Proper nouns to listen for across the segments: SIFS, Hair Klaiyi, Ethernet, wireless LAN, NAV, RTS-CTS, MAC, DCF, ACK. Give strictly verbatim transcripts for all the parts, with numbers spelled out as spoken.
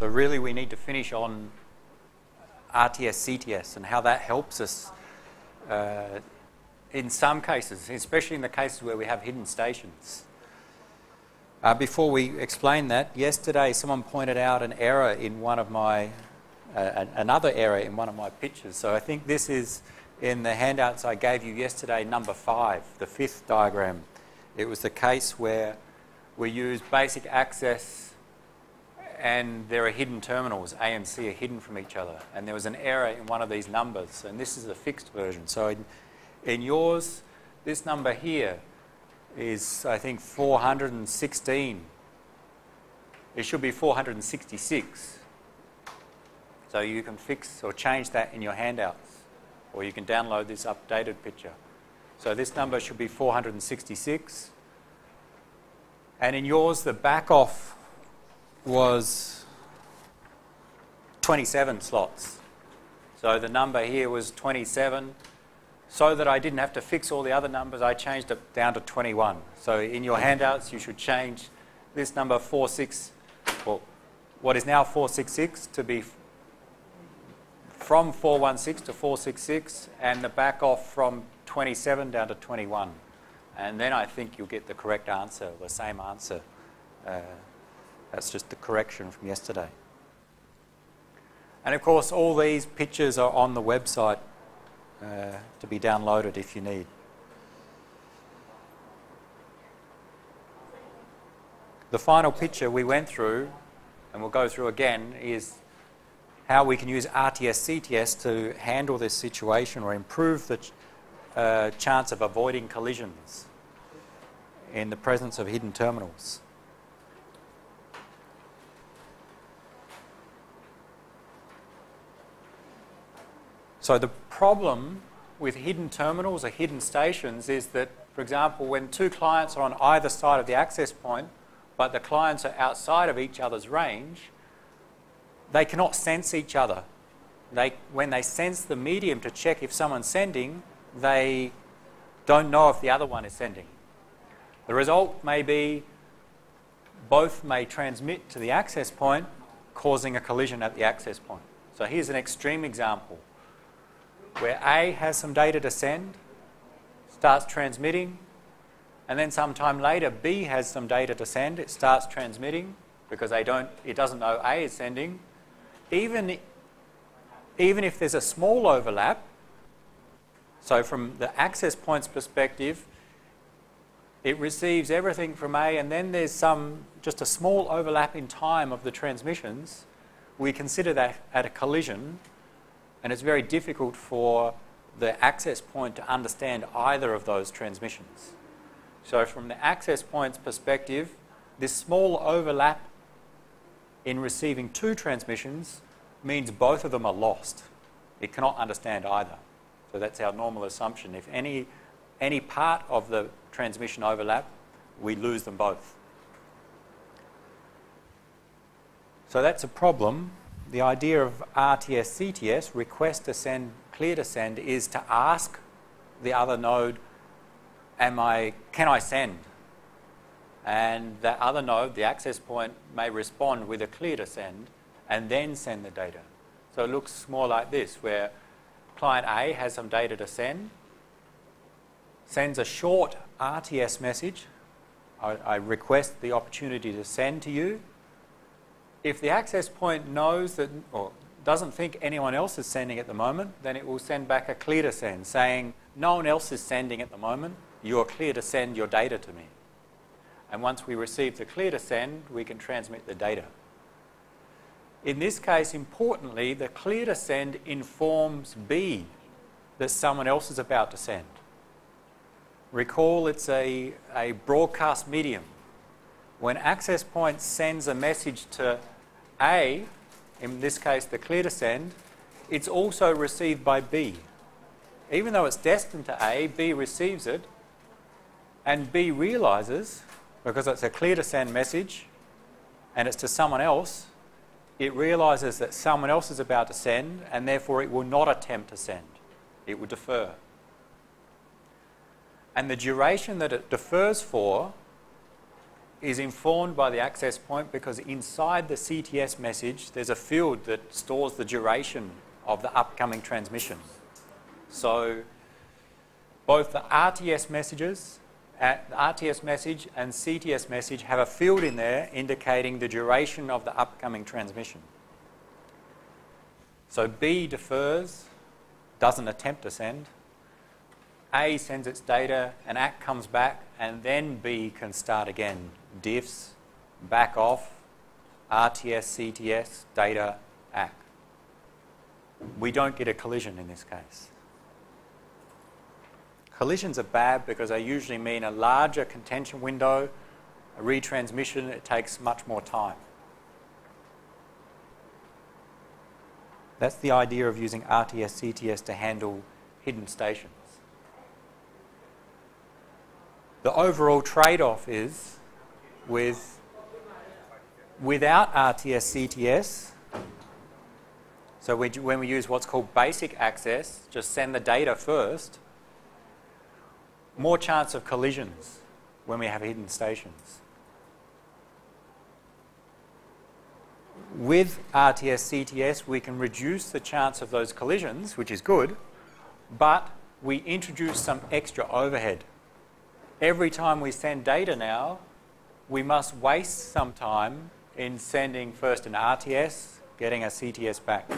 So really we need to finish on R T S C T S and how that helps us uh, in some cases, especially in the cases where we have hidden stations. Uh, before we explain that, yesterday someone pointed out an error in one of my, uh, another error in one of my pictures. So I think this is in the handouts I gave you yesterday, number five, the fifth diagram. It was the case where we use basic access and there are hidden terminals, A and C are hidden from each other. And there was an error in one of these numbers, and this is a fixed version. So in, in yours, this number here, is I think four hundred sixteen. It should be four hundred sixty-six. So you can fix or change that in your handouts, or you can download this updated picture. So this number should be four hundred sixty-six. And in yours, the back off was twenty-seven slots. So the number here was twenty-seven. So that I didn't have to fix all the other numbers, I changed it down to twenty-one. So in your handouts, you should change this number forty-six, well, what is now four sixty-six, to be from four one six to four sixty-six, and the back off from twenty-seven down to twenty-one. And then I think you'll get the correct answer, the same answer. Uh, that's just the correction from yesterday. And of course, all these pictures are on the website. Uh, to be downloaded if you need. The final picture we went through, and we'll go through again, is how we can use R T S C T S to handle this situation or improve the ch uh, chance of avoiding collisions in the presence of hidden terminals. So the problem with hidden terminals or hidden stations is that, for example, when two clients are on either side of the access point, but the clients are outside of each other's range, they cannot sense each other. They, when they sense the medium to check if someone's sending, they don't know if the other one is sending. The result may be both may transmit to the access point, causing a collision at the access point. So here's an extreme example, where A has some data to send, starts transmitting, and then sometime later B has some data to send, it starts transmitting because they don't, it doesn't know A is sending. Even, even if there's a small overlap, so from the access point's perspective, it receives everything from A and then there's some, just a small overlap in time of the transmissions, we consider that at a collision. And it's very difficult for the access point to understand either of those transmissions. So from the access point's perspective, this small overlap in receiving two transmissions means both of them are lost. It cannot understand either. So that's our normal assumption. If any, any part of the transmission overlap, we lose them both. So that's a problem. The idea of R T S C T S, request to send, clear to send, is to ask the other node, "Am I? Can I send?" And the other node, the access point, may respond with a clear to send and then send the data. So it looks more like this, where client A has some data to send, sends a short R T S message, I, I request the opportunity to send to you. If the access point knows that, or doesn't think anyone else is sending at the moment, then it will send back a clear to send saying, no one else is sending at the moment, you are clear to send your data to me. And once we receive the clear to send, we can transmit the data. In this case, importantly, the clear to send informs B that someone else is about to send. Recall it's a, a broadcast medium. When access point sends a message to A, in this case the clear to send, it's also received by B. Even though it's destined to A, B receives it, and B realizes, because it's a clear to send message and it's to someone else, it realizes that someone else is about to send and therefore it will not attempt to send. It will defer. And the duration that it defers for is informed by the access point, because inside the C T S message there's a field that stores the duration of the upcoming transmission. So both the R T S messages, uh, the R T S message and C T S message have a field in there indicating the duration of the upcoming transmission. So B defers, doesn't attempt to send. A sends its data, an A C K comes back, and then B can start again. Diffs, back off, R T S, C T S, data, A C K. We don't get a collision in this case. Collisions are bad because they usually mean a larger contention window, a retransmission, it takes much more time. That's the idea of using R T S, C T S to handle hidden stations. The overall trade-off is, with, without R T S, C T S, so we, when we use what's called basic access, just send the data first, more chance of collisions when we have hidden stations. With R T S, C T S, we can reduce the chance of those collisions, which is good, but we introduce some extra overhead. Every time we send data now, we must waste some time in sending first an R T S, getting a C T S back.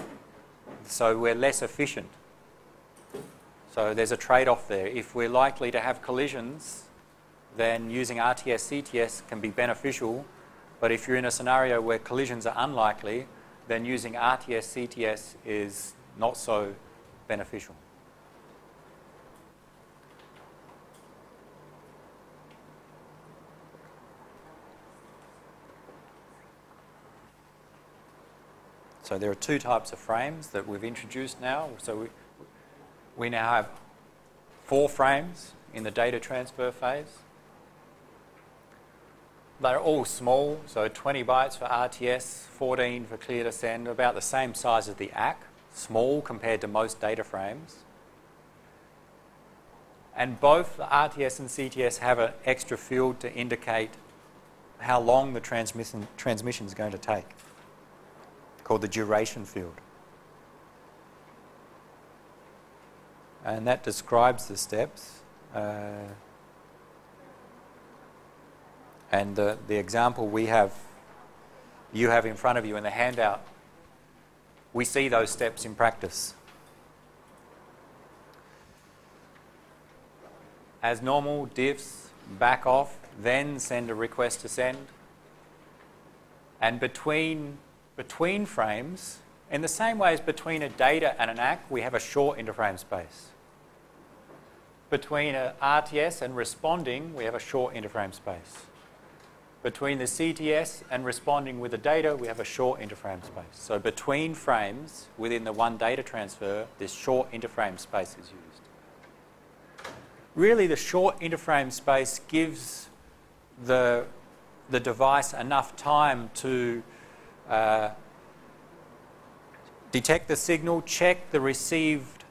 So we're less efficient. So there's a trade-off there. If we're likely to have collisions, then using R T S, C T S can be beneficial. But if you're in a scenario where collisions are unlikely, then using R T S, C T S is not so beneficial. So there are two types of frames that we've introduced now. So we, we now have four frames in the data transfer phase. They're all small, so twenty bytes for R T S, fourteen for clear to send, about the same size as the A C K, small compared to most data frames. And both the R T S and C T S have an extra field to indicate how long the transmission transmission is going to take, called the duration field. And that describes the steps. Uh, and the, the example we have, you have in front of you in the handout, we see those steps in practice. As normal, diffs, back off, then send a request to send. And between Between frames, in the same way as between a data and an A C K, we have a short interframe space. Between an R T S and responding, we have a short interframe space. Between the C T S and responding with the data, we have a short interframe space. So between frames, within the one data transfer, this short interframe space is used. Really, the short interframe space gives the, the device enough time to Uh, detect the signal, check the received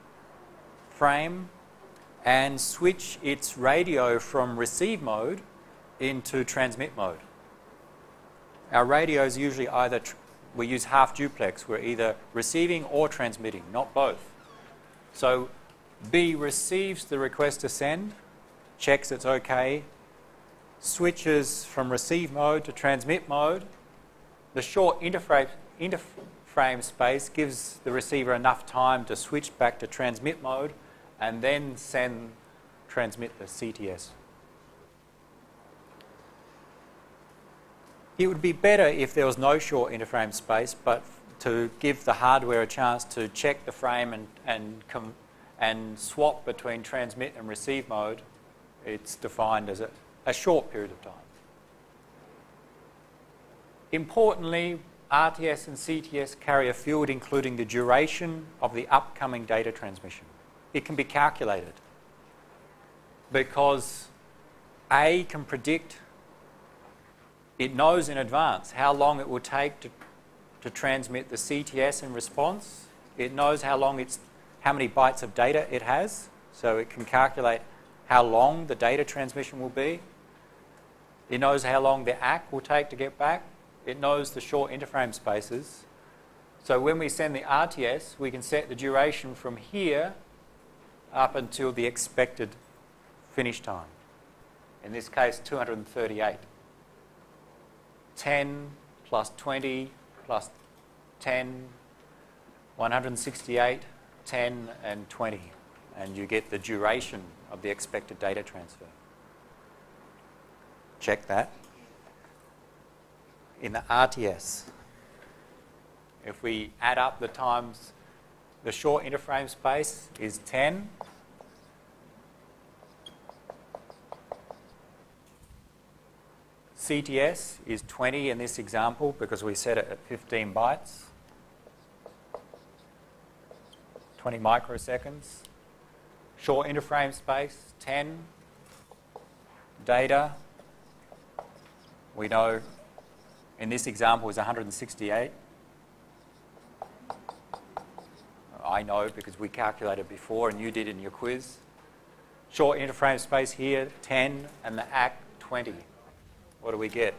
frame, and switch its radio from receive mode into transmit mode. Our radios usually either, tr we use half duplex, we're either receiving or transmitting, not both. So B receives the request to send, checks it's okay, switches from receive mode to transmit mode. The short interframe, interframe space gives the receiver enough time to switch back to transmit mode and then send, transmit the C T S. It would be better if there was no short interframe space, but to give the hardware a chance to check the frame and, and, com and swap between transmit and receive mode, it's defined as a, a short period of time. Importantly, R T S and C T S carry a field including the duration of the upcoming data transmission. It can be calculated because A can predict, it knows in advance how long it will take to, to transmit the C T S in response. It knows how long it's, how many bytes of data it has, so it can calculate how long the data transmission will be. It knows how long the A C K will take to get back. It knows the short interframe spaces. So when we send the R T S, we can set the duration from here up until the expected finish time. In this case, two hundred thirty-eight. ten plus twenty plus ten, one hundred sixty-eight, ten, and twenty. And you get the duration of the expected data transfer. Check that. In the R T S, if we add up the times, the short interframe space is ten. C T S is twenty in this example because we set it at fifteen bytes, twenty microseconds. Short interframe space, ten. Data, we know in this example is one hundred sixty-eight. I know because we calculated before and you did in your quiz. Short interframe space here, ten, and the A C K, twenty. What do we get?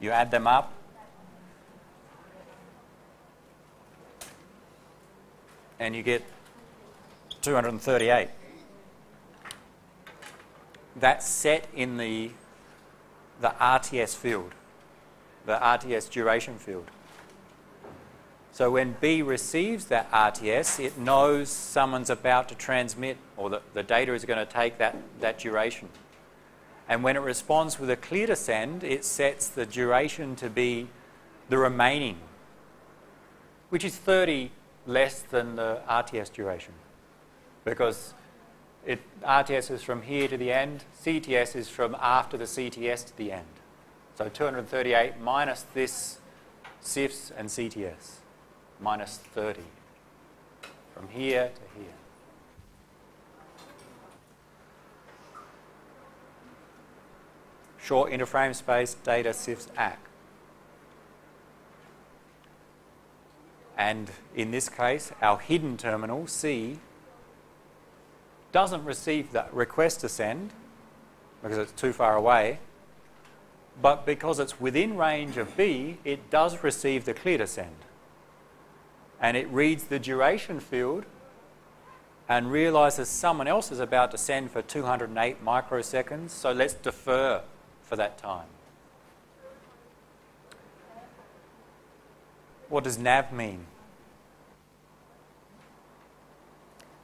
You add them up. And you get two hundred thirty-eight. That's set in the, the R T S field, the R T S duration field. So when B receives that R T S, it knows someone's about to transmit, or the, the data is going to take that, that duration. And when it responds with a clear to send, it sets the duration to be the remaining, which is thirty less than the R T S duration, because it, R T S is from here to the end, C T S is from after the C T S to the end. So two hundred thirty-eight minus this S I F S and C T S, minus thirty, from here to here. Short interframe space, data, S I F S, A C K. And in this case, our hidden terminal, C, doesn't receive that request to send because it's too far away, but because it's within range of B, it does receive the clear to send. And it reads the duration field and realizes someone else is about to send for two hundred eight microseconds, so let's defer for that time. What does N A V mean?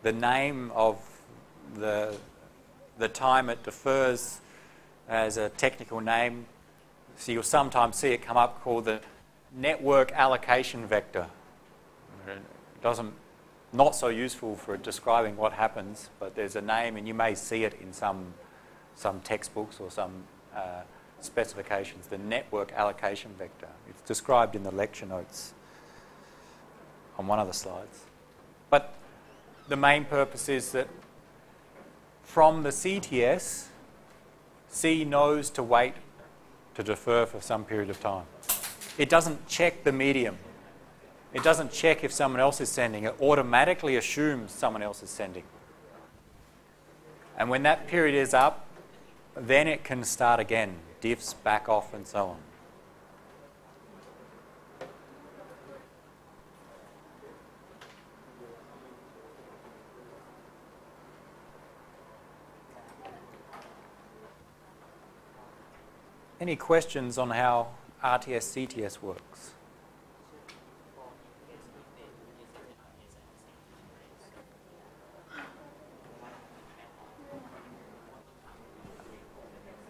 The name of the, the time it defers as a technical name, so you'll sometimes see it come up called the network allocation vector. It doesn't, not so useful for describing what happens, but there's a name and you may see it in some, some textbooks or some uh, specifications, the network allocation vector. It's described in the lecture notes on one of the slides. But the main purpose is that from the C T S, C knows to wait to defer for some period of time. It doesn't check the medium. It doesn't check if someone else is sending. It automatically assumes someone else is sending. And when that period is up, then it can start again, diffs, back off, and so on. Any questions on how R T S C T S works?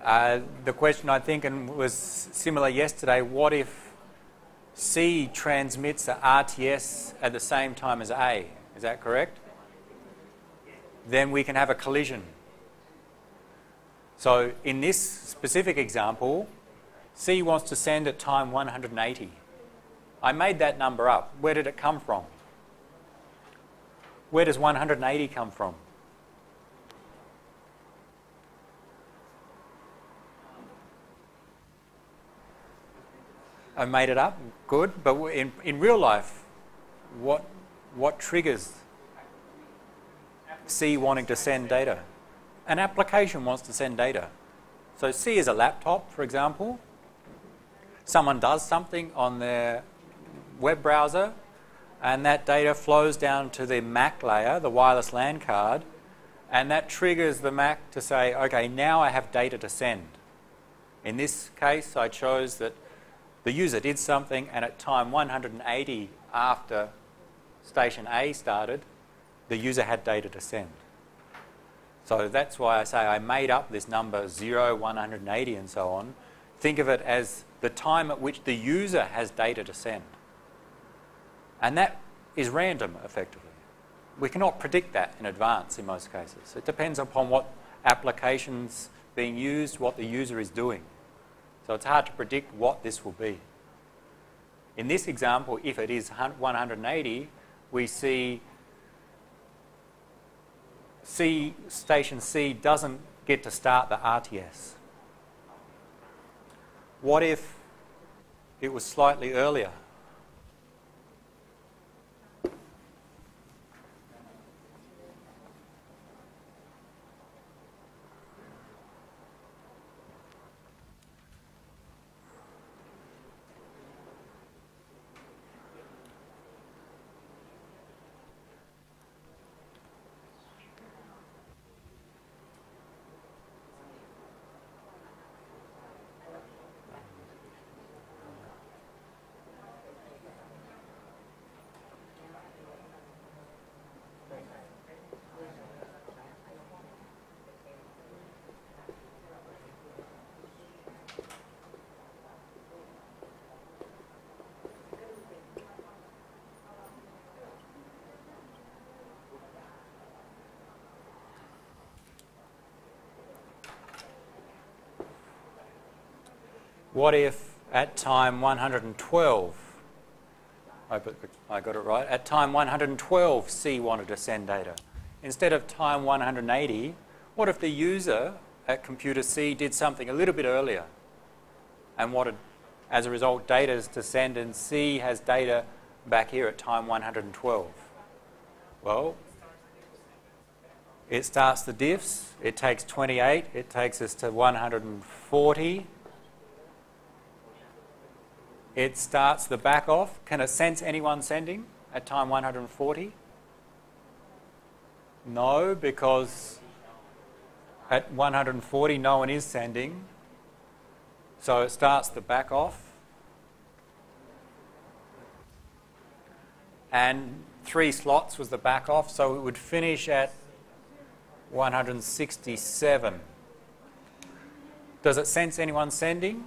Uh, the question, I think, and was similar yesterday, what if C transmits an R T S at the same time as A? Is that correct? Then we can have a collision. So in this specific example, C wants to send at time one hundred eighty. I made that number up. Where did it come from? Where does one hundred eighty come from? I made it up, good. But in, in real life, what, what triggers C wanting to send data. An application wants to send data. So C is a laptop, for example. Someone does something on their web browser, and that data flows down to the M A C layer, the wireless LAN card, and that triggers the M A C to say, okay, now I have data to send. In this case, I chose that the user did something, and at time one hundred eighty after station A started, the user had data to send. So that's why I say I made up this number zero, one hundred eighty, and so on. Think of it as the time at which the user has data to send. And that is random, effectively. We cannot predict that in advance in most cases. It depends upon what application's being used, what the user is doing. So it's hard to predict what this will be. In this example, if it is one hundred eighty, we see C, station C doesn't get to start the R T S. What if it was slightly earlier? What if at time one hundred twelve, I, I got it right, at time one hundred twelve C wanted to send data. Instead of time one hundred eighty, what if the user at computer C did something a little bit earlier and wanted, as a result, data is to send, and C has data back here at time one hundred twelve? Well, it starts the diffs, it takes twenty-eight, it takes us to one hundred forty. It starts the back off. Can it sense anyone sending at time one hundred forty? No, because at one hundred forty no one is sending. So it starts the back off. And three slots was the back off, so it would finish at one hundred sixty-seven. Does it sense anyone sending?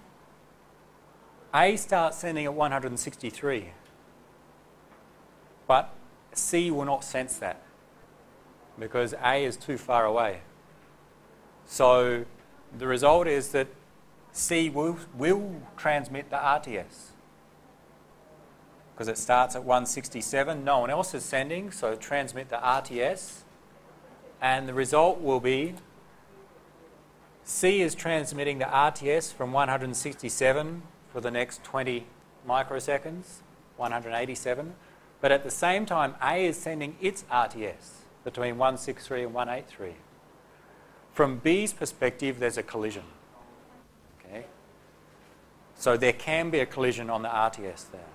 A starts sending at one hundred sixty-three, but C will not sense that because A is too far away. So the result is that C will, will transmit the R T S because it starts at one hundred sixty-seven, no one else is sending, so transmit the R T S, and the result will be C is transmitting the R T S from one hundred sixty-seven for the next twenty microseconds, one hundred eighty-seven. But at the same time, A is sending its R T S between one sixty-three and one eighty-three. From B's perspective, there's a collision. Okay? So there can be a collision on the R T S there.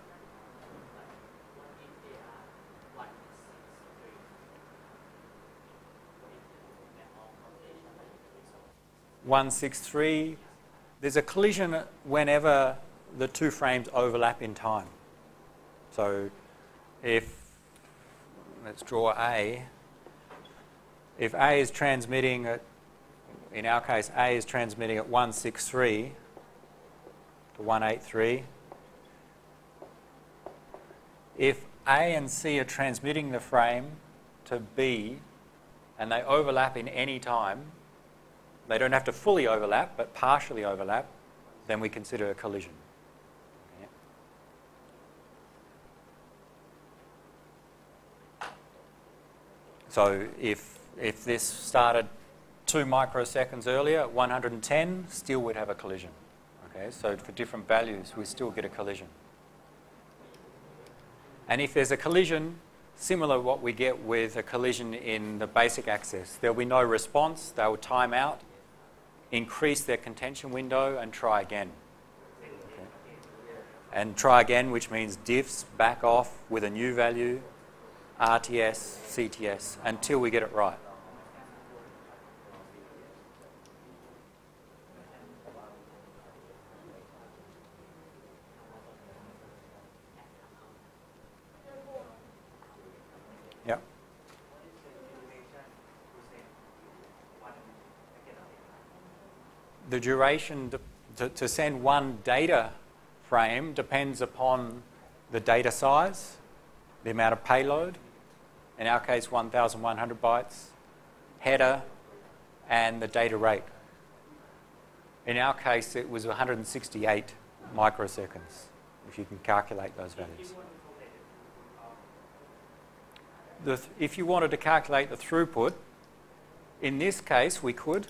one sixty-three, there's a collision whenever the two frames overlap in time. So if, let's draw A, if A is transmitting at, in our case, A is transmitting at one sixty-three to one eighty-three. If A and C are transmitting the frame to B and they overlap in any time, they don't have to fully overlap, but partially overlap, then we consider a collision. So if, if this started two microseconds earlier, one hundred ten, still we'd have a collision. Okay? So for different values, we still get a collision. And if there's a collision, similar to what we get with a collision in the basic axis. There will be no response. They will time out, increase their contention window, and try again. Okay. And try again, which means diffs back off with a new value, R T S, C T S, until we get it right. The duration to, to send one data frame depends upon the data size, the amount of payload, in our case one thousand one hundred bytes, header, and the data rate. In our case it was one hundred sixty-eight microseconds, if you can calculate those values. The th- if you wanted to calculate the throughput, in this case we could.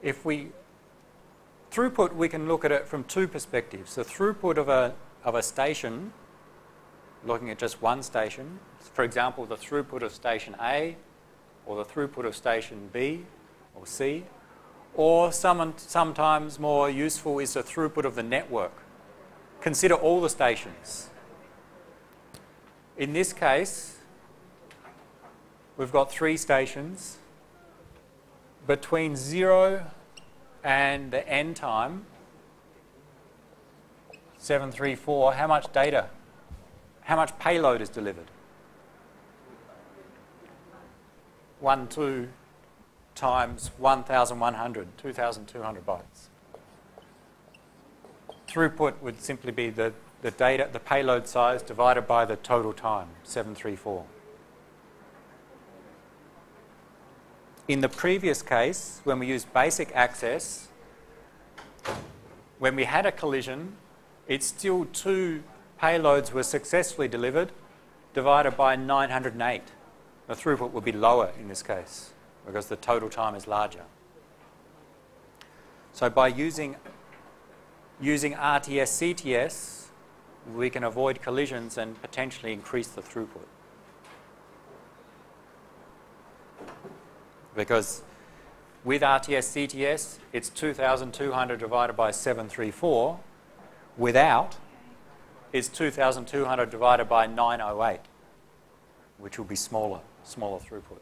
If we, throughput, we can look at it from two perspectives. The throughput of a, of a station, looking at just one station, for example, the throughput of station A, or the throughput of station B, or C, or some, sometimes more useful is the throughput of the network. Consider all the stations. In this case, we've got three stations. Between zero and the end time, seven three four, how much data, how much payload is delivered? one two times one thousand one hundred, two thousand two hundred bytes. Throughput would simply be the, the data, the payload size divided by the total time, seven three four. In the previous case, when we used basic access, when we had a collision, it's still two payloads were successfully delivered, divided by nine hundred eight. The throughput will be lower in this case, because the total time is larger. So by using, using R T S C T S, we can avoid collisions and potentially increase the throughput. Because with R T S C T S, it's two thousand two hundred divided by seven three four. Without, it's two thousand two hundred divided by nine oh eight, which will be smaller, smaller throughput.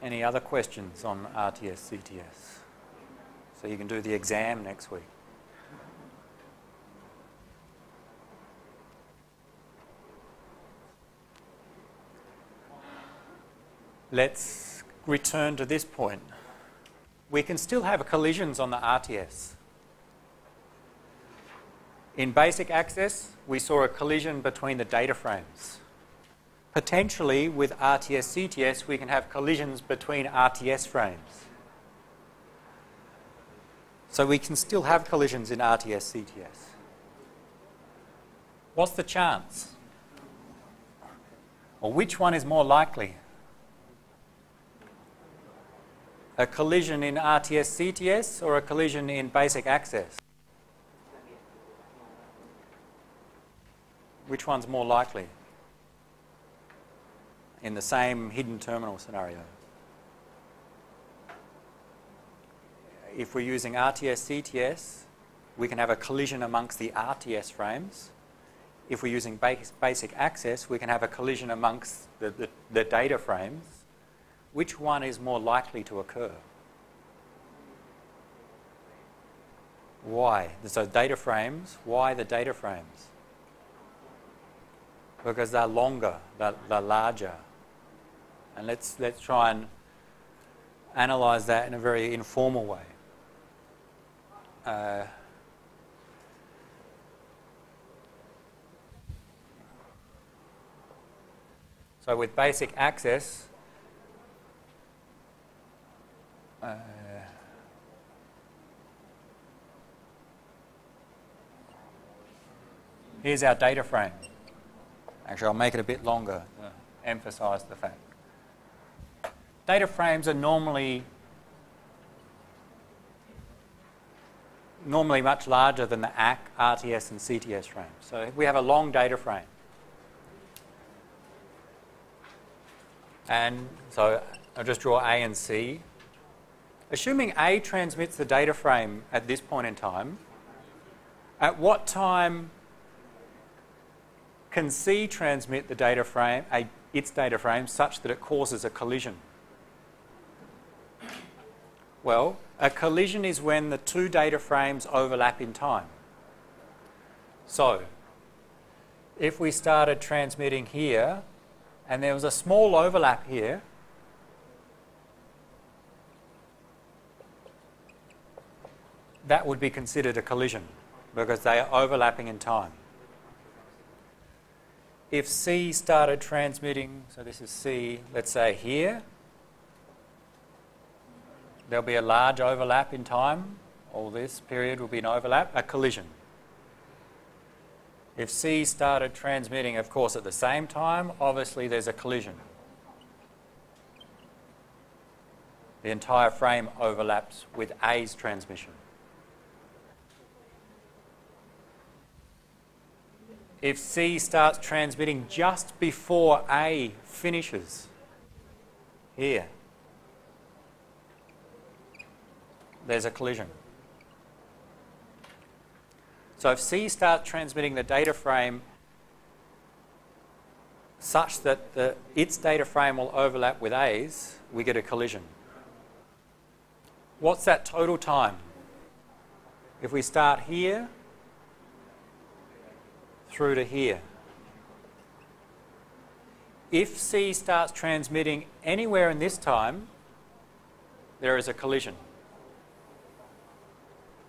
Any other questions on R T S C T S? So you can do the exam next week. Let's return to this point. We can still have collisions on the R T S. In basic access, we saw a collision between the data frames. Potentially, with R T S C T S, we can have collisions between R T S frames. So we can still have collisions in R T S C T S. What's the chance? Or which one is more likely? A collision in R T S C T S or a collision in basic access? Which one's more likely in the same hidden terminal scenario? If we're using R T S C T S, we can have a collision amongst the R T S frames. If we're using base, basic access, we can have a collision amongst the, the, the data frames. Which one is more likely to occur? Why? So data frames, why the data frames? Because they're longer, they're, they're larger. And let's, let's try and analyse that in a very informal way. Uh, so with basic access, Uh, here's our data frame. Actually, I'll make it a bit longer to emphasise the fact. Data frames are normally normally much larger than the A C K, R T S, and C T S frames. So we have a long data frame. And so I'll just draw A and C. Assuming A transmits the data frame at this point in time, at what time can C transmit the data frame, a, its data frame, such that it causes a collision? Well, a collision is when the two data frames overlap in time. So, if we started transmitting here, and there was a small overlap here, that would be considered a collision because they are overlapping in time. If C started transmitting, so this is C, let's say here, there'll be a large overlap in time. All this period will be an overlap, a collision. If C started transmitting, of course, at the same time, obviously there's a collision. The entire frame overlaps with A's transmission. If C starts transmitting just before A finishes, here, there's a collision. So if C starts transmitting the data frame such that the, its data frame will overlap with A's, we get a collision. What's that total time? If we start here through to here. If C starts transmitting anywhere in this time, there is a collision.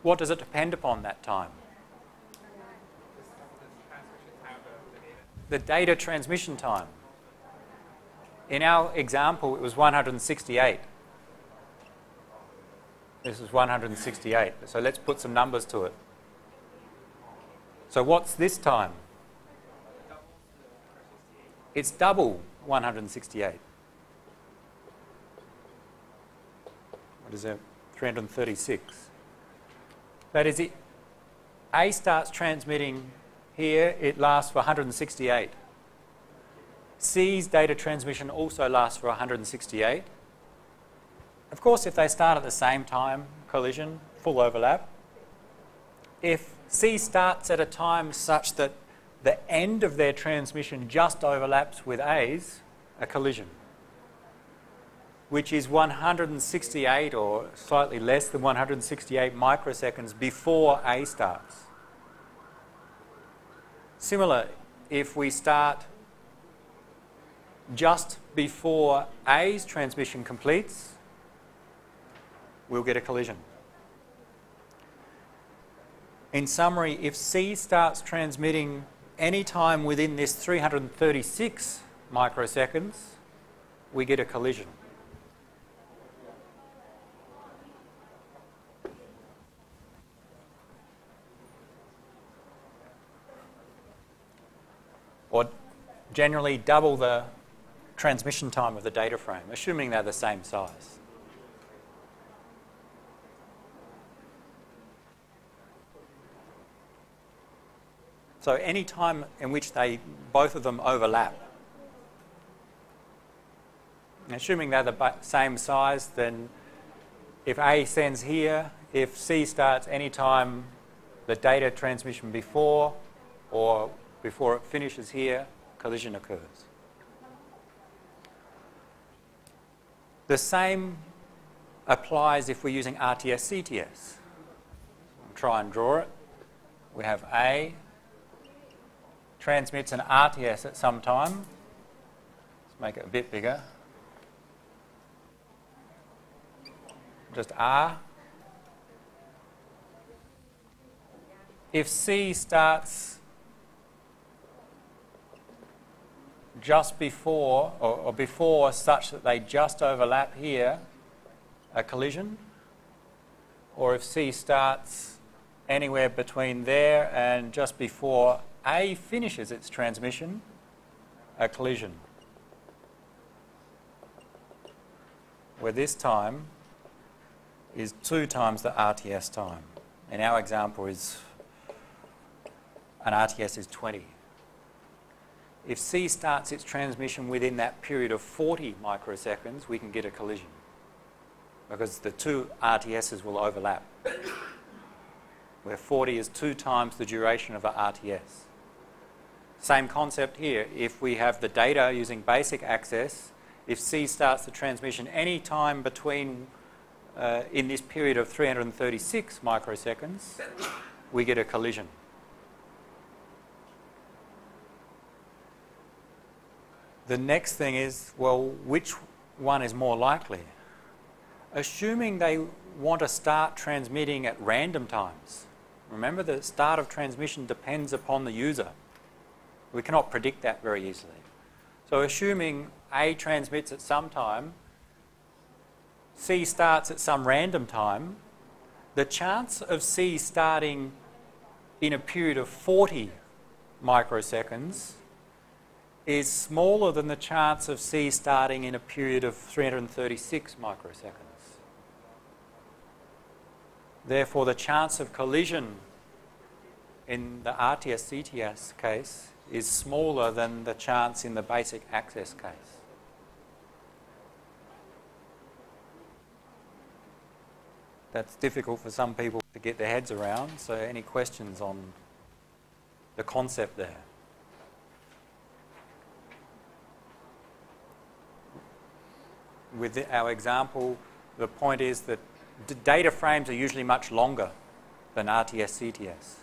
What does it depend upon that time? The data transmission time. In our example, it was one hundred sixty-eight. This is one hundred sixty-eight. So let's put some numbers to it. So what's this time? It's double one hundred sixty-eight. What is that? three hundred thirty-six. That is, it, A starts transmitting here, it lasts for one hundred sixty-eight. C's data transmission also lasts for one hundred sixty-eight. Of course, if they start at the same time, collision, full overlap. If C starts at a time such that the end of their transmission just overlaps with A's, a collision, which is one hundred sixty-eight or slightly less than one hundred sixty-eight microseconds before A starts. Similar, if we start just before A's transmission completes, we'll get a collision. In summary, if C starts transmitting any time within this three hundred thirty-six microseconds, we get a collision. Or generally double the transmission time of the data frame, assuming they're the same size. So any time in which they, both of them overlap. And assuming they're the same size, then if A sends here, if C starts any time the data transmission before or before it finishes here, collision occurs. The same applies if we're using R T S C T S. I'll try and draw it. We have A transmits an R T S at some time. Let's make it a bit bigger. Just R. If C starts just before or, or before such that they just overlap here, a collision. Or if C starts anywhere between there and just before A finishes its transmission, a collision. where this time is two times the R T S time. In our example, is an R T S is twenty. If C starts its transmission within that period of forty microseconds, we can get a collision because the two R T Ss will overlap, where forty is two times the duration of an R T S. Same concept here. If we have the data using basic access, if C starts the transmission any time between uh, in this period of three hundred thirty-six microseconds, we get a collision. The next thing is, well, which one is more likely? Assuming they want to start transmitting at random times. Remember, the start of transmission depends upon the user. We cannot predict that very easily. So assuming A transmits at some time, C starts at some random time, the chance of C starting in a period of forty microseconds is smaller than the chance of C starting in a period of three hundred thirty-six microseconds. Therefore, the chance of collision in the R T S C T S case is smaller than the chance in the basic access case. That's difficult for some people to get their heads around, so any questions on the concept there? With our example, the point is that d data frames are usually much longer than R T S C T S.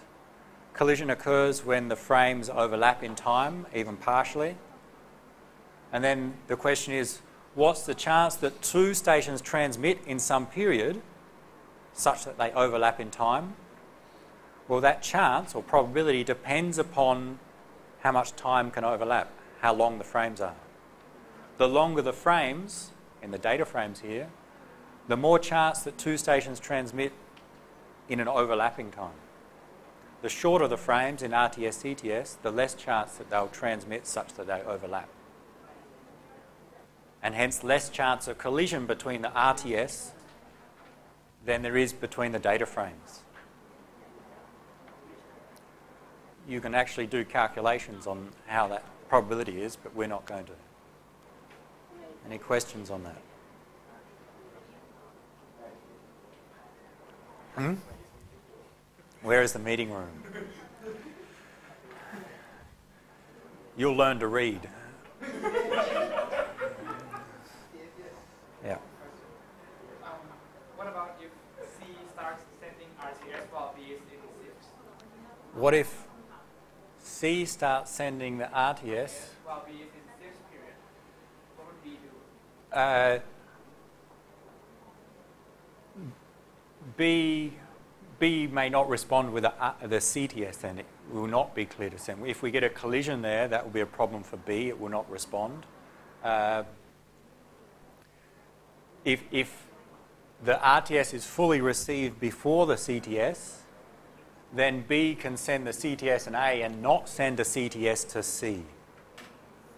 Collision occurs when the frames overlap in time, even partially. And then the question is, what's the chance that two stations transmit in some period such that they overlap in time? Well, that chance or probability depends upon how much time can overlap, how long the frames are. The longer the frames, in the data frames here, the more chance that two stations transmit in an overlapping time. The shorter the frames in R T S C T S, the less chance that they'll transmit such that they overlap. And hence less chance of collision between the R T S than there is between the data frames. You can actually do calculations on how that probability is, but we're not going to. Any questions on that? Hmm? Where is the meeting room? You'll learn to read. Yeah. Um, what about if C starts sending R T S while B is in SIFS? What if C starts sending the R T S while B is in SIFS period? What would B do? Uh, B. B may not respond with the, uh, the C T S, and it will not be clear to send. If we get a collision there, that will be a problem for B. It will not respond. Uh, if, if the R T S is fully received before the C T S, then B can send the C T S and A and not send the C T S to C.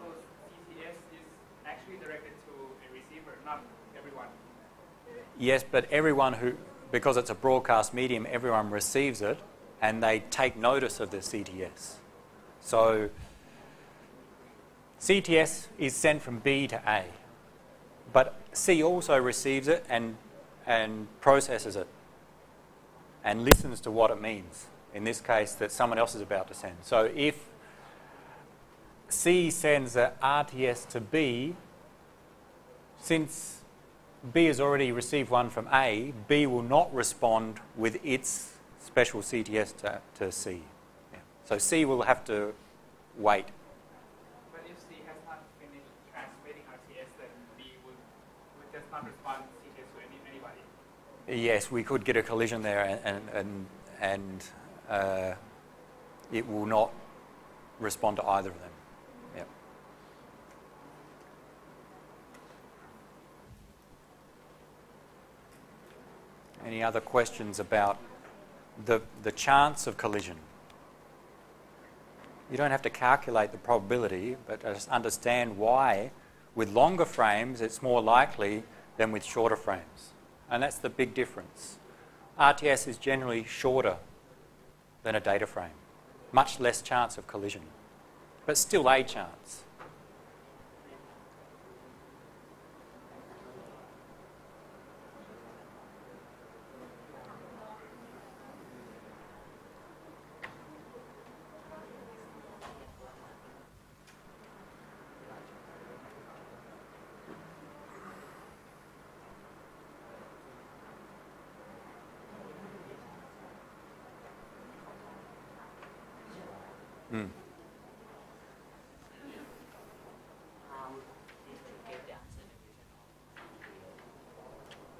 So C T S is actually directed to a receiver, not everyone? Yes, but everyone who... because it's a broadcast medium, everyone receives it and they take notice of the C T S. So C T S is sent from B to A, but C also receives it and, and processes it and listens to what it means, in this case that someone else is about to send. So if C sends an R T S to B, since B has already received one from A, B will not respond with its special C T S to, to C. Yeah. So C will have to wait. But if C has not finished transmitting R T S, then B would, would just not respond to C T S to anybody? Yes, we could get a collision there, and, and, and uh, it will not respond to either of them. Any other questions about the, the chance of collision? You don't have to calculate the probability, but just understand why with longer frames it's more likely than with shorter frames. And that's the big difference. R T S is generally shorter than a data frame. Much less chance of collision, but still a chance. Mm.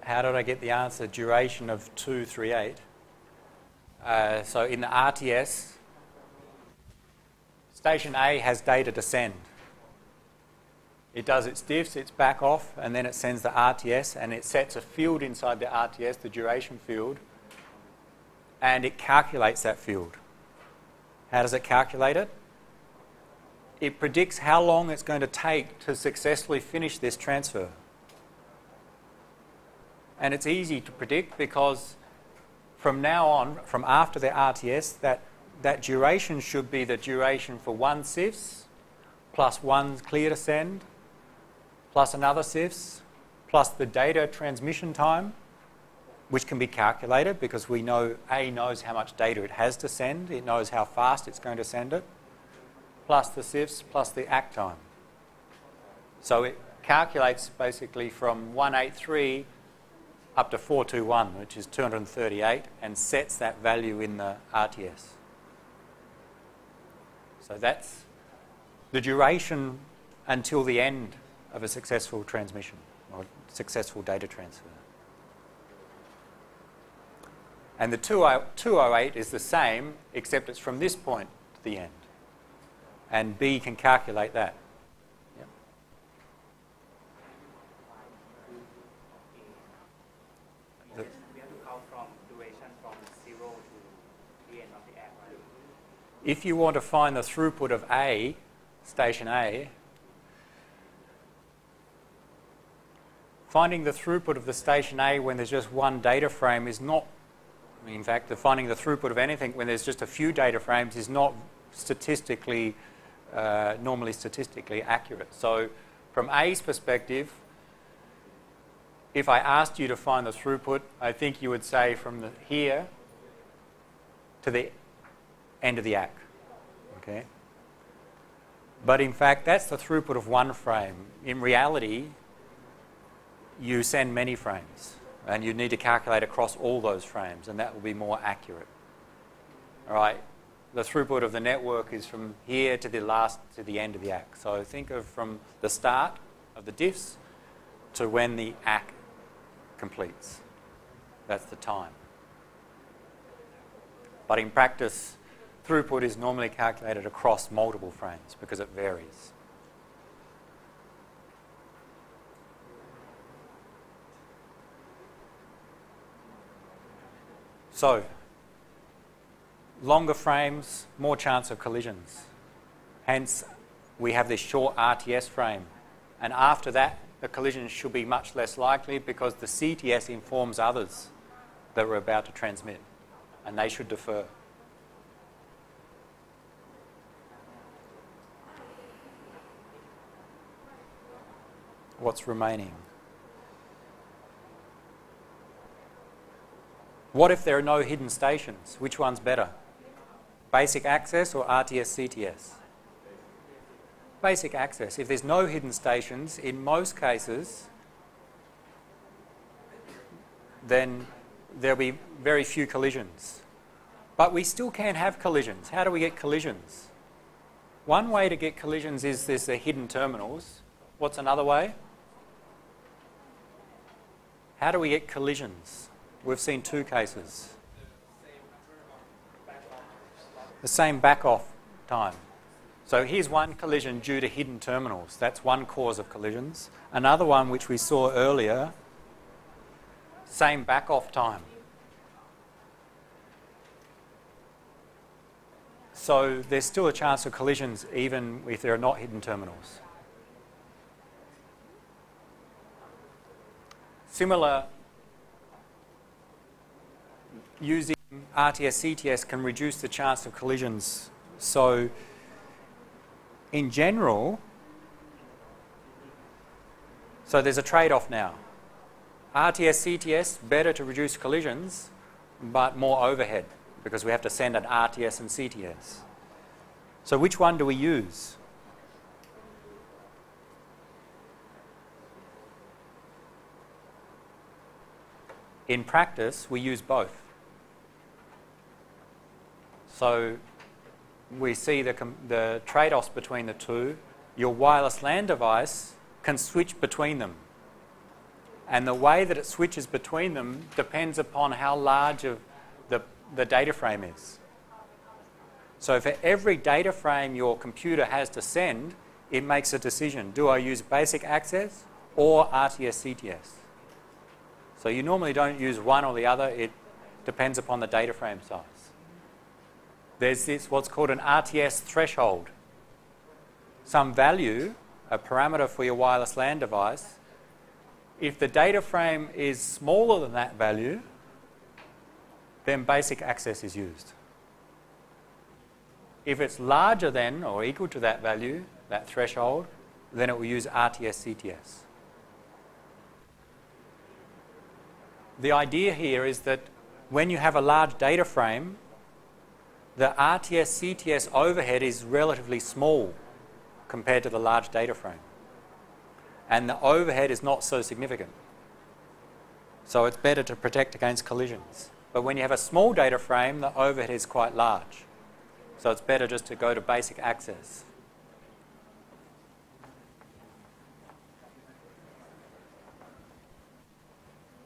How did I get the answer? Duration of two three eight. Uh, so in the R T S, station A has data to send. It does its diffs, its back off, and then it sends the R T S, and it sets a field inside the R T S, the duration field, and it calculates that field. How does it calculate it? It predicts how long it's going to take to successfully finish this transfer. And it's easy to predict because from now on, from after the R T S, that, that duration should be the duration for one S I F S plus one clear to send plus another S I F S plus the data transmission time, which can be calculated because we know A knows how much data it has to send, it knows how fast it's going to send it, plus the S I F S, plus the A C K time. So it calculates basically from one eighty-three up to four twenty-one, which is two thirty-eight, and sets that value in the R T S. So that's the duration until the end of a successful transmission or successful data transfer. And the two oh eight is the same, except it's from this point to the end. And B can calculate that. Yep. The, we have to count from duration from zero to the end of the app. If you want to find the throughput of A, station A, finding the throughput of the station A when there's just one data frame is not. In fact, the finding the throughput of anything when there's just a few data frames is not statistically, uh, normally statistically accurate. So from A's perspective, if I asked you to find the throughput, I think you would say from the here to the end of the A C K. Okay? But in fact, that's the throughput of one frame. In reality, you send many frames. And you need to calculate across all those frames, and that will be more accurate. All right, the throughput of the network is from here to the last to the end of the A C K. So think of from the start of the diffs to when the A C K completes. That's the time. But in practice, throughput is normally calculated across multiple frames because it varies. So, longer frames, more chance of collisions. Hence, we have this short R T S frame. And after that, the collisions should be much less likely because the C T S informs others that we're about to transmit, and they should defer. What's remaining? What if there are no hidden stations? Which one's better? Basic access or R T S C T S? Basic access. If there's no hidden stations, in most cases, then there'll be very few collisions. But we still can have collisions. How do we get collisions? One way to get collisions is there's the hidden terminals. What's another way? How do we get collisions? We've seen two cases. The same back-off time. So here's one collision due to hidden terminals. That's one cause of collisions. Another one which we saw earlier, same back-off time. So there's still a chance of collisions even if there are not hidden terminals. similar using R T S C T S can reduce the chance of collisions. So in general, so there's a trade-off now. R T S C T S, better to reduce collisions, but more overhead because we have to send an R T S and C T S. So which one do we use? In practice, we use both. So we see the, the trade-offs between the two. Your wireless LAN device can switch between them. And the way that it switches between them depends upon how large of the, the data frame is. So for every data frame your computer has to send, it makes a decision. Do I use basic access or R T S C T S? So you normally don't use one or the other. It depends upon the data frame size. There's this what's called an R T S threshold. Some value, a parameter for your wireless LAN device. If the data frame is smaller than that value, then basic access is used. If it's larger than or equal to that value, that threshold, then it will use R T S C T S. The idea here is that when you have a large data frame, the R T S C T S overhead is relatively small compared to the large data frame. And the overhead is not so significant. So it's better to protect against collisions. But when you have a small data frame, the overhead is quite large. So it's better just to go to basic access.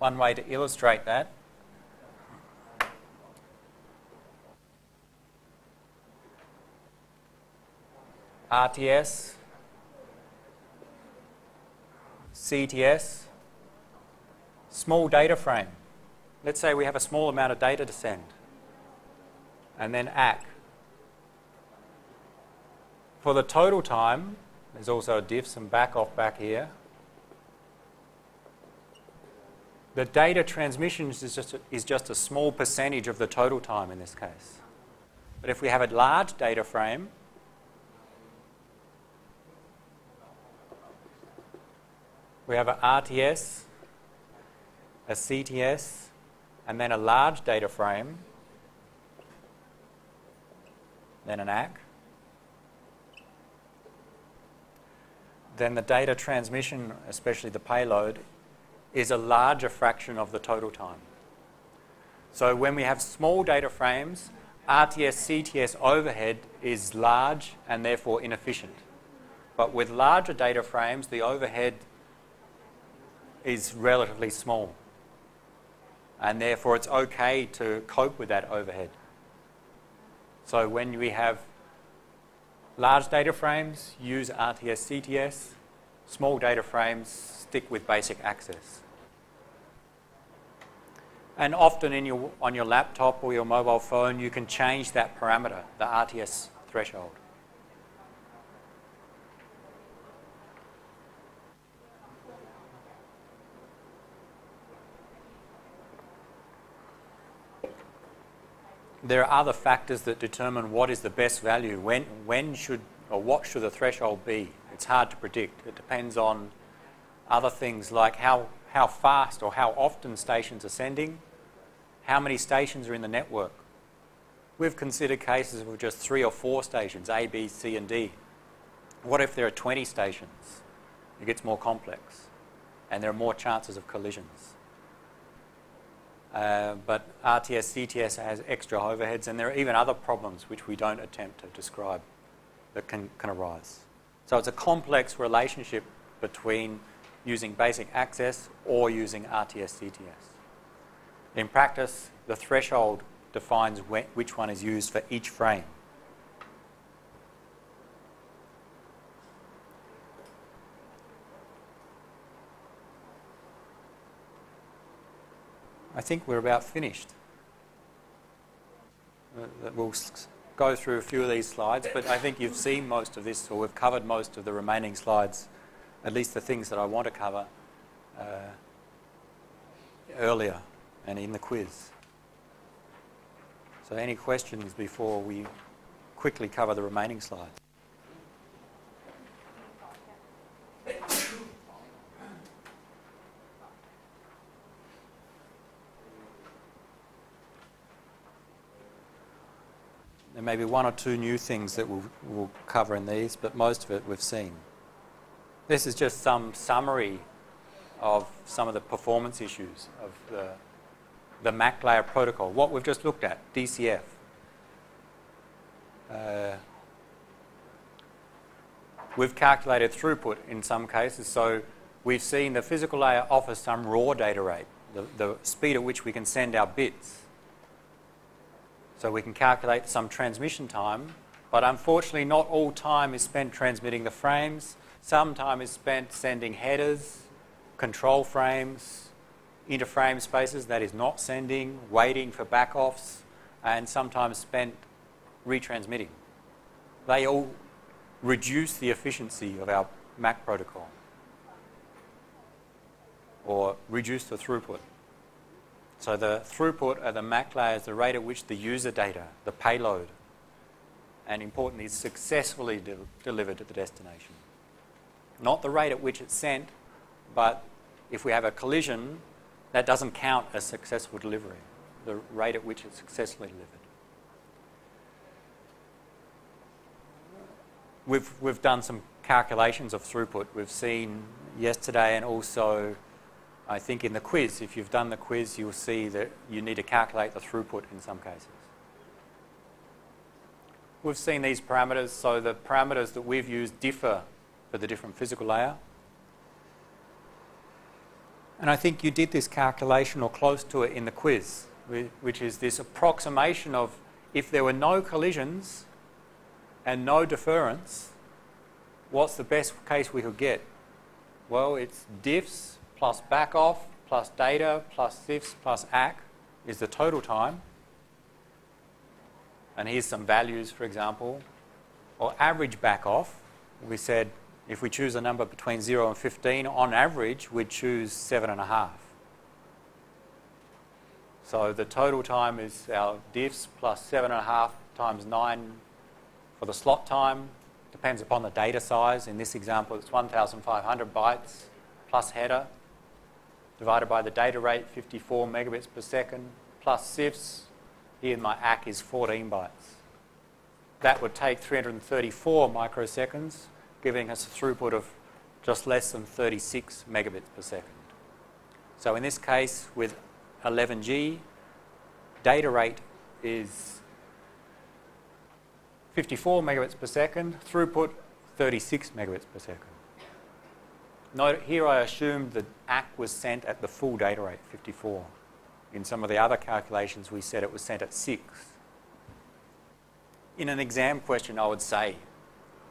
One way to illustrate that R T S, C T S, small data frame. Let's say we have a small amount of data to send. And then A C K. For the total time, there's also a diff, some back off back here. The data transmissions is just, a, is just a small percentage of the total time in this case. But if we have a large data frame, we have a R T S, a C T S, and then a large data frame, then an A C K. Then the data transmission, especially the payload, is a larger fraction of the total time. So when we have small data frames, R T S C T S overhead is large and therefore inefficient. But with larger data frames, the overhead is relatively small. And therefore it's okay to cope with that overhead. So when we have large data frames, use R T S C T S. Small data frames, stick with basic access. And often in your, on your laptop or your mobile phone, you can change that parameter, the R T S threshold. There are other factors that determine what is the best value. When, when should or what should the threshold be? It's hard to predict. It depends on other things like how, how fast or how often stations are sending, how many stations are in the network. We've considered cases of just three or four stations, A, B, C, and D. What if there are twenty stations? It gets more complex and there are more chances of collisions. Uh, but R T S C T S has extra overheads, and there are even other problems which we don't attempt to describe that can, can arise. So it's a complex relationship between using basic access or using R T S C T S. In practice, the threshold defines when, which one is used for each frame. I think we're about finished. We'll go through a few of these slides, but I think you've seen most of this, or we've covered most of the remaining slides, at least the things that I want to cover. Uh, earlier and in the quiz. So any questions before we quickly cover the remaining slides? There may be one or two new things that we'll, we'll cover in these, but most of it we've seen. This is just some summary of some of the performance issues of the, the M A C layer protocol, what we've just looked at, D C F. Uh, we've calculated throughput in some cases, so we've seen the physical layer offers some raw data rate, the, the speed at which we can send our bits. So we can calculate some transmission time, but unfortunately not all time is spent transmitting the frames. Some time is spent sending headers, control frames, interframe spaces, that is not sending, waiting for backoffs, and sometimes spent retransmitting. They all reduce the efficiency of our M A C protocol or reduce the throughput. So the throughput of the M A C layer is the rate at which the user data, the payload, and importantly, is successfully de delivered to the destination. Not the rate at which it's sent, but if we have a collision, that doesn't count as successful delivery, the rate at which it's successfully delivered. We've, we've done some calculations of throughput. We've seen yesterday and also I think in the quiz, if you've done the quiz, you'll see that you need to calculate the throughput in some cases. We've seen these parameters, so the parameters that we've used differ for the different physical layer. And I think you did this calculation or close to it in the quiz, which is this approximation of if there were no collisions and no deference, what's the best case we could get? Well, it's diffs plus backoff, plus data, plus SIFS, plus A C K is the total time. And here's some values, for example. Or average backoff, we said if we choose a number between zero and fifteen, on average we'd choose seven point five. So the total time is our diffs plus seven point five times nine for the slot time. Depends upon the data size. In this example, it's one thousand five hundred bytes plus header, divided by the data rate, fifty-four megabits per second, plus SIFS. Here my A C K is fourteen bytes. That would take three hundred thirty-four microseconds, giving us a throughput of just less than thirty-six megabits per second. So in this case, with eleven G, data rate is fifty-four megabits per second, throughput thirty-six megabits per second. Note, here I assumed the A C K was sent at the full data rate, fifty-four. In some of the other calculations, we said it was sent at six. In an exam question, I would say,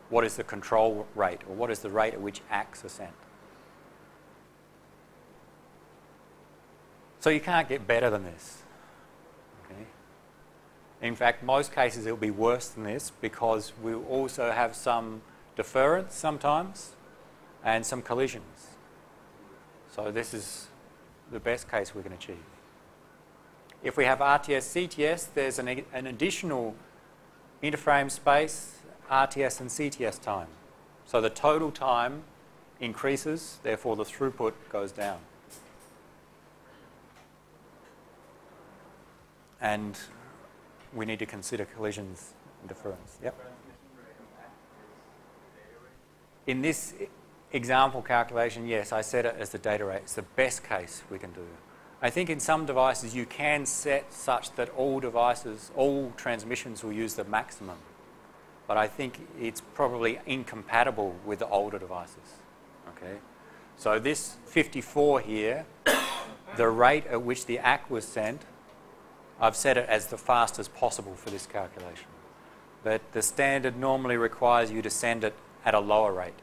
what is the control rate, or what is the rate at which A C Ks are sent? So you can't get better than this. Okay? In fact, most cases it will be worse than this because we'll also have some deference sometimes, and some collisions. So this is the best case we can achieve. If we have R T S C T S, there's an, an additional interframe space, R T S and C T S time. So the total time increases, therefore the throughput goes down. And we need to consider collisions and deference. Yep. In this example calculation, yes, I set it as the data rate. It's the best case we can do. I think in some devices you can set such that all devices, all transmissions will use the maximum. But I think it's probably incompatible with the older devices. Okay? So this fifty-four here, the rate at which the A C K was sent, I've set it as the fastest possible for this calculation. But the standard normally requires you to send it at a lower rate.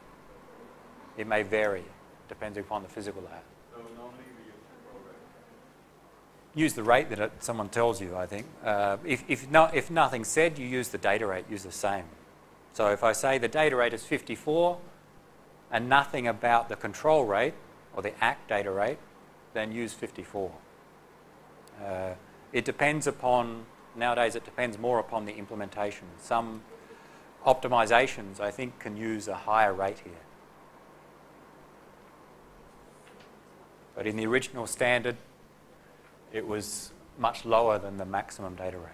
It may vary, depending upon the physical layer. So normally we use control rate. Use the rate that it, someone tells you, I think. Uh, if, if, no, if nothing said, you use the data rate, use the same. So if I say the data rate is fifty-four and nothing about the control rate or the A C K data rate, then use fifty-four. Uh, it depends upon, nowadays it depends more upon the implementation. Some optimizations, I think, can use a higher rate here. But in the original standard, it was much lower than the maximum data rate.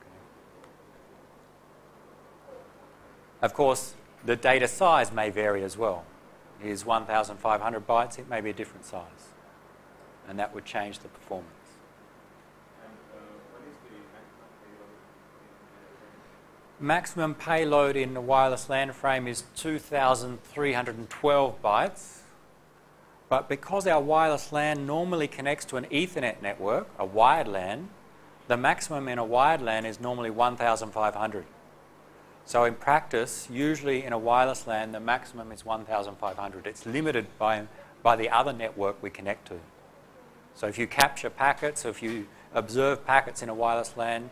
Okay. Of course, the data size may vary as well. Here's one thousand five hundred bytes, it may be a different size. And that would change the performance. And uh, what is the maximum payload? Maximum payload in the wireless LAN frame is two thousand three hundred twelve bytes. But because our wireless LAN normally connects to an Ethernet network, a wired LAN, the maximum in a wired LAN is normally one thousand five hundred. So in practice, usually in a wireless LAN, the maximum is one thousand five hundred. It's limited by, by the other network we connect to. So if you capture packets, or if you observe packets in a wireless LAN,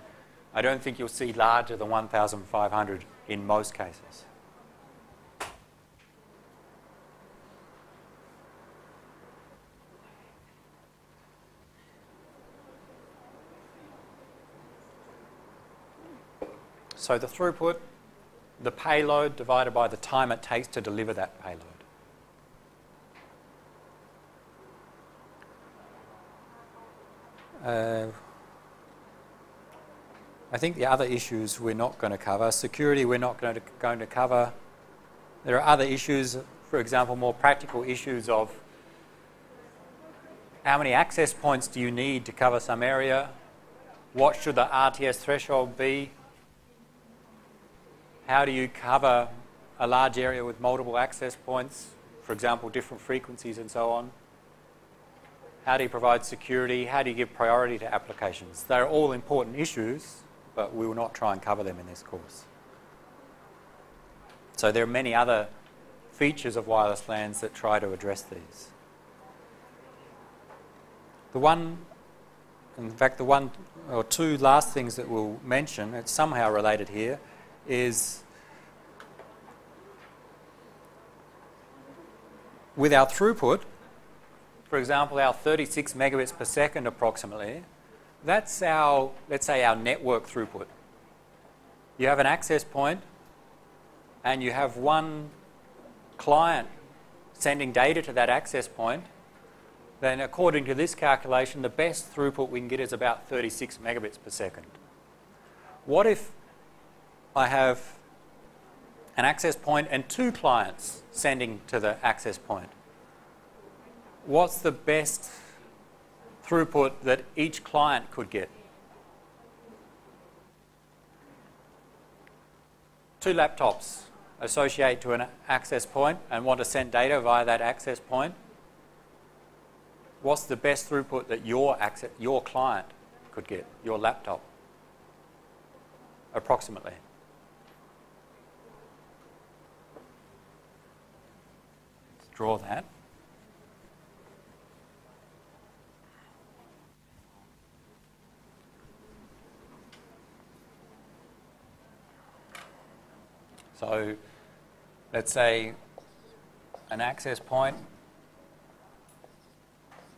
I don't think you'll see larger than one thousand five hundred in most cases. So the throughput, the payload divided by the time it takes to deliver that payload. Uh, I think the other issues we're not going to cover. Security we're not going to, going to cover. There are other issues, for example, more practical issues of how many access points do you need to cover some area? What should the R T S threshold be? How do you cover a large area with multiple access points, for example, different frequencies and so on? How do you provide security? How do you give priority to applications? They're all important issues, but we will not try and cover them in this course. So there are many other features of wireless LANs that try to address these. The one, in fact, the one or two last things that we'll mention, it's somehow related here, is with our throughput, for example, our thirty-six megabits per second approximately, that's our, let's say, our network throughput. You have an access point and you have one client sending data to that access point, then according to this calculation, the best throughput we can get is about thirty-six megabits per second. What if I have an access point and two clients sending to the access point? What's the best throughput that each client could get? Two laptops associate to an access point and want to send data via that access point. What's the best throughput that your access, your client could get, your laptop, approximately? Draw that. So let's say an access point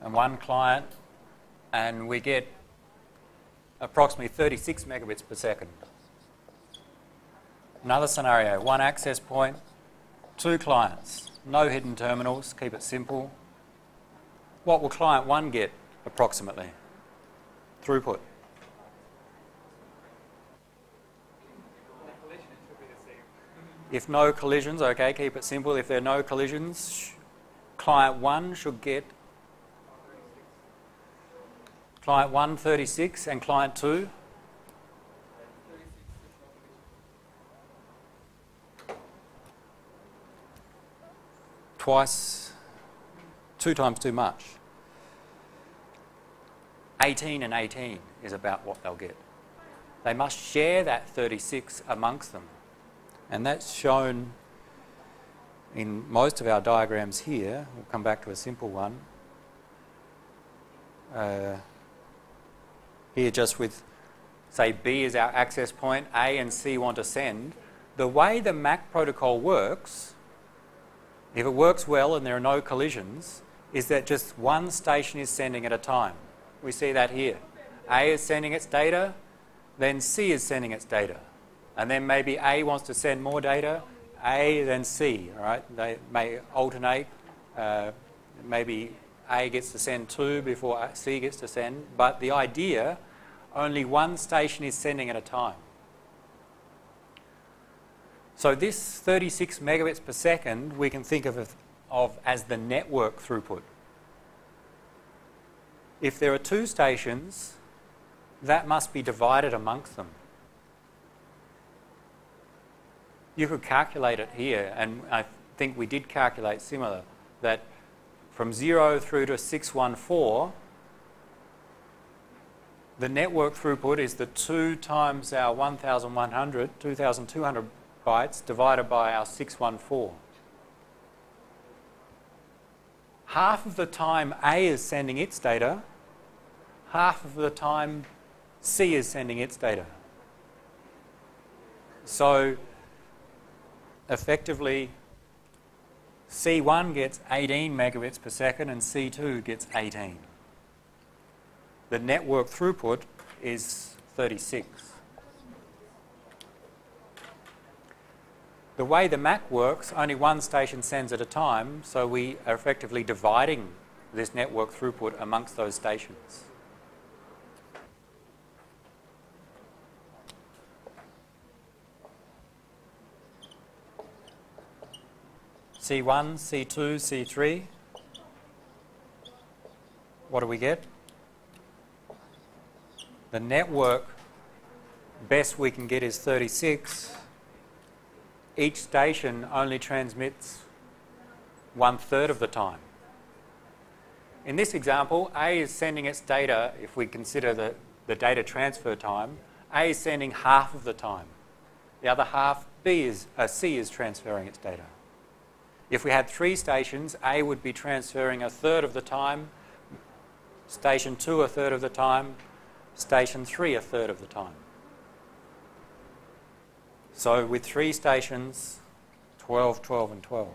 and one client, and we get approximately thirty-six megabits per second. Another scenario, one access point, two clients. No hidden terminals, keep it simple. What will client one get, approximately? Throughput. If no collisions, okay, keep it simple. If there are no collisions, client one should get client one thirty-six and client two. Twice, two times too much. eighteen and eighteen is about what they'll get. They must share that thirty-six amongst them. And that's shown in most of our diagrams here. We'll come back to a simple one. Uh, here just with, say, B is our access point, A and C want to send. The way the M A C protocol works, if it works well and there are no collisions, is that just one station is sending at a time. We see that here. A is sending its data, then C is sending its data. And then maybe A wants to send more data, A then C, all right? They may alternate. Uh, maybe A gets to send two before C gets to send. But the idea, only one station is sending at a time. So this thirty-six megabits per second we can think of, of as the network throughput. If there are two stations, that must be divided amongst them. You could calculate it here, and I think we did calculate similar, that from zero through to six one four, the network throughput is the two times our one thousand one hundred, two thousand two hundred bytes divided by our six one four. Half of the time A is sending its data, half of the time C is sending its data. So effectively, C one gets eighteen megabits per second and C two gets eighteen. The network throughput is thirty-six. The way the M A C works, only one station sends at a time, so we are effectively dividing this network throughput amongst those stations. C one, C two, C three. What do we get? The network, best we can get, is thirty-six. Each station only transmits one third of the time. In this example, A is sending its data, if we consider the, the data transfer time, A is sending half of the time. The other half, B is, uh, C is transferring its data. If we had three stations, A would be transferring a third of the time, station two a third of the time, station three a third of the time. So with three stations, twelve, twelve and twelve.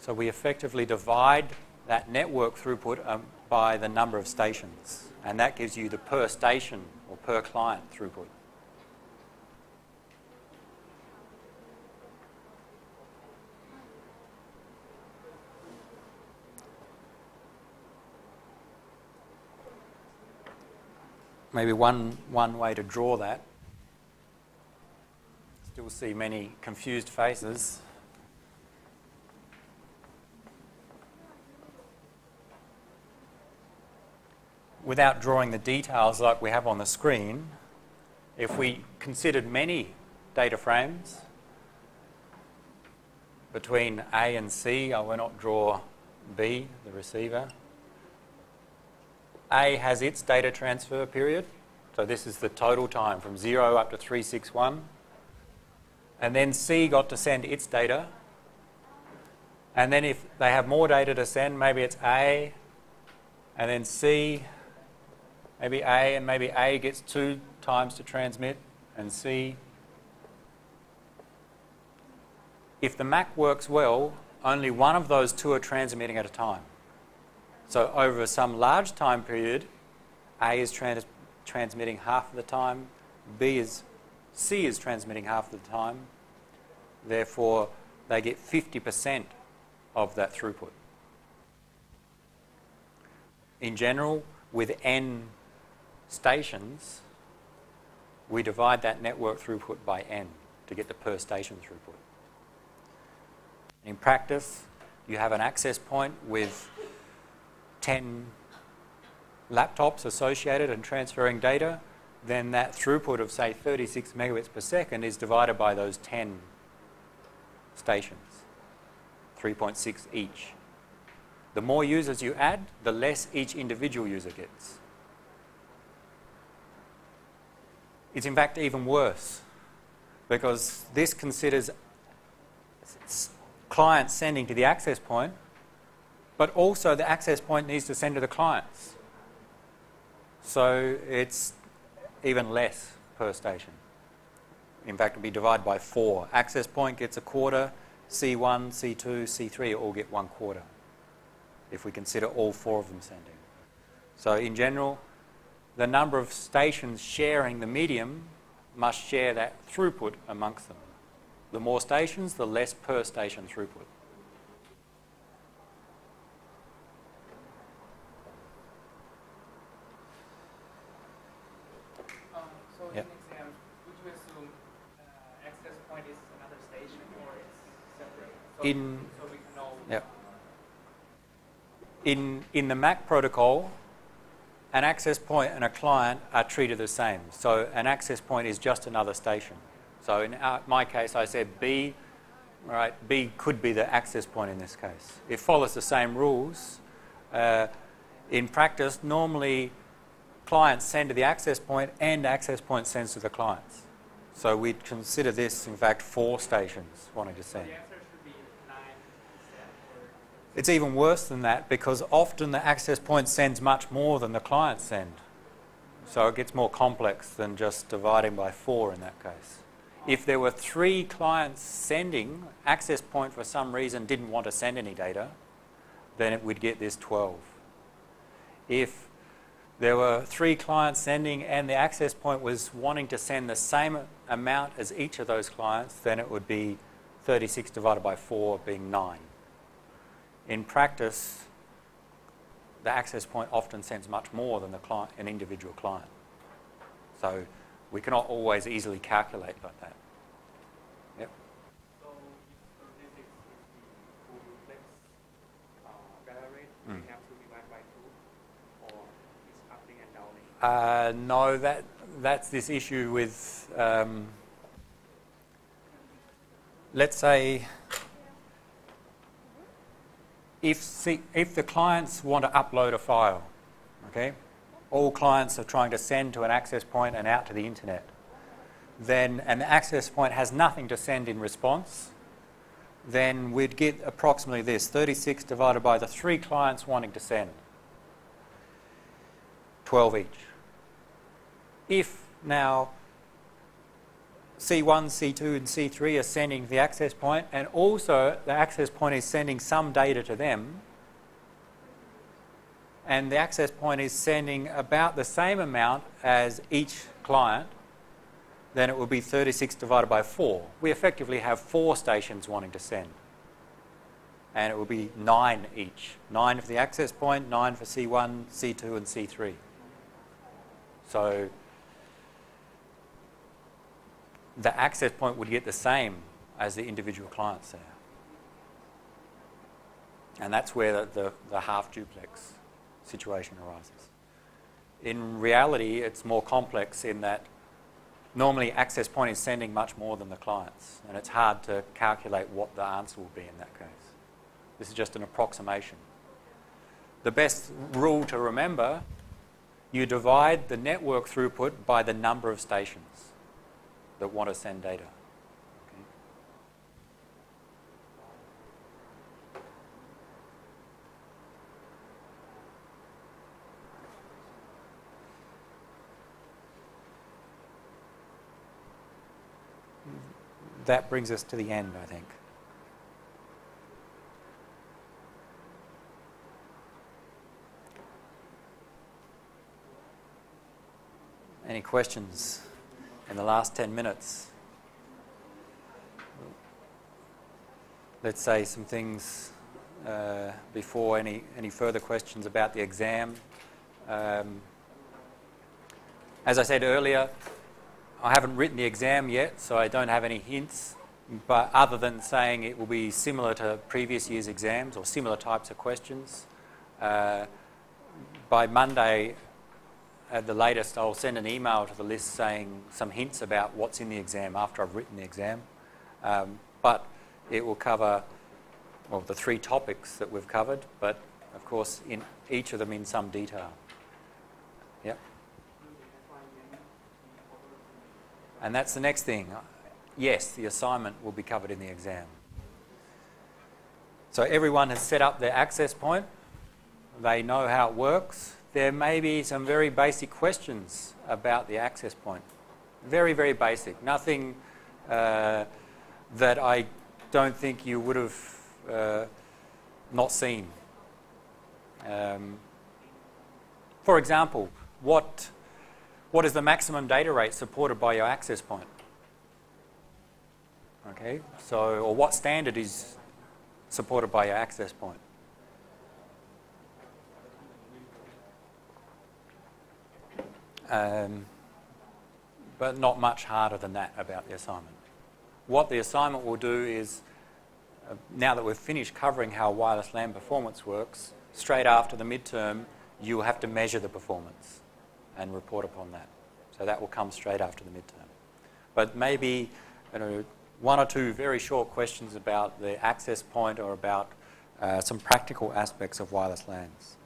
So we effectively divide that network throughput um, by the number of stations, and that gives you the per station or per client throughput. Maybe one, one way to draw that. Still see many confused faces. Without drawing the details like we have on the screen, if we considered many data frames between A and C, I will not draw B, the receiver. A has its data transfer period, so this is the total time from zero up to three six one. And then C got to send its data. And then if they have more data to send, maybe it's A, and then C, maybe A, and maybe A gets two times to transmit, and C. If the M A C works well, only one of those two are transmitting at a time. So over some large time period, A is trans transmitting half of the time, B is, C is transmitting half of the time. Therefore, they get fifty percent of that throughput. In general, with N stations, we divide that network throughput by N to get the per station throughput. In practice, you have an access point with ten laptops associated and transferring data, then that throughput of, say, thirty-six megabits per second is divided by those ten stations, three point six each. The more users you add, the less each individual user gets. It's in fact even worse, because this considers clients sending to the access point, but also the access point needs to send to the clients. So it's even less per station. In fact, it would be divided by four. Access point gets a quarter, C one, C two, C three all get one quarter. if we consider all four of them sending. So in general, the number of stations sharing the medium must share that throughput amongst them. The more stations, the less per station throughput. Um, so yep. In exam, would you assume uh, access point is another station or it's separate? So, in, so we can know yep. in, in the M A C protocol, an access point and a client are treated the same. So an access point is just another station. So in our, my case, I said B, right? B could be the access point in this case. It follows the same rules. Uh, in practice, normally clients send to the access point and access point sends to the clients. So we'd consider this, in fact, four stations wanting to send. It's even worse than that because often the access point sends much more than the clients send. So it gets more complex than just dividing by four in that case. If there were three clients sending, access point for some reason didn't want to send any data, then it would get this twelve. If there were three clients sending and the access point was wanting to send the same amount as each of those clients, then it would be thirty-six divided by four being nine. In practice, the access point often sends much more than the client, an individual client. So we cannot always easily calculate like that. Yep. So if thirty-six is the full duplex error rate, we have to divide by two, or it's upping and downing? Uh, no, that, that's this issue with, um, let's say, If, see, if the clients want to upload a file, okay, all clients are trying to send to an access point and out to the internet, then, and the access point has nothing to send in response, then we'd get approximately this, thirty-six divided by the three clients wanting to send, twelve each. If now C one, C two, and C three are sending the access point, and also the access point is sending some data to them, and the access point is sending about the same amount as each client, then it will be thirty-six divided by four. We effectively have four stations wanting to send, and it will be nine each. Nine for the access point, nine for C one, C two, and C three. So the access point would get the same as the individual clients there. And that's where the, the, the half-duplex situation arises. In reality, it's more complex in that normally access point is sending much more than the clients, and it's hard to calculate what the answer will be in that case. This is just an approximation. The best rule to remember, you divide the network throughput by the number of stations that want to send data. Okay. That brings us to the end, I think. Any questions? In the last ten minutes, let's say some things uh, before any any further questions about the exam. Um, as I said earlier, I haven't written the exam yet, so I don't have any hints, but other than saying it will be similar to previous year's exams or similar types of questions, uh, by Monday at the latest, I'll send an email to the list saying some hints about what's in the exam after I've written the exam. Um, but it will cover, well, the three topics that we've covered, but of course, in each of them in some detail. Yep. And that's the next thing. Yes, the assignment will be covered in the exam. So everyone has set up their access point. They know how it works. There may be some very basic questions about the access point. Very, very basic. Nothing uh, that I don't think you would have uh, not seen. Um, for example, what, what is the maximum data rate supported by your access point? Okay, so, or what standard is supported by your access point? Um, but not much harder than that about the assignment. What the assignment will do is, uh, now that we've finished covering how wireless LAN performance works, straight after the midterm, you will have to measure the performance and report upon that. So that will come straight after the midterm. But maybe, you know, one or two very short questions about the access point or about uh, some practical aspects of wireless LANs.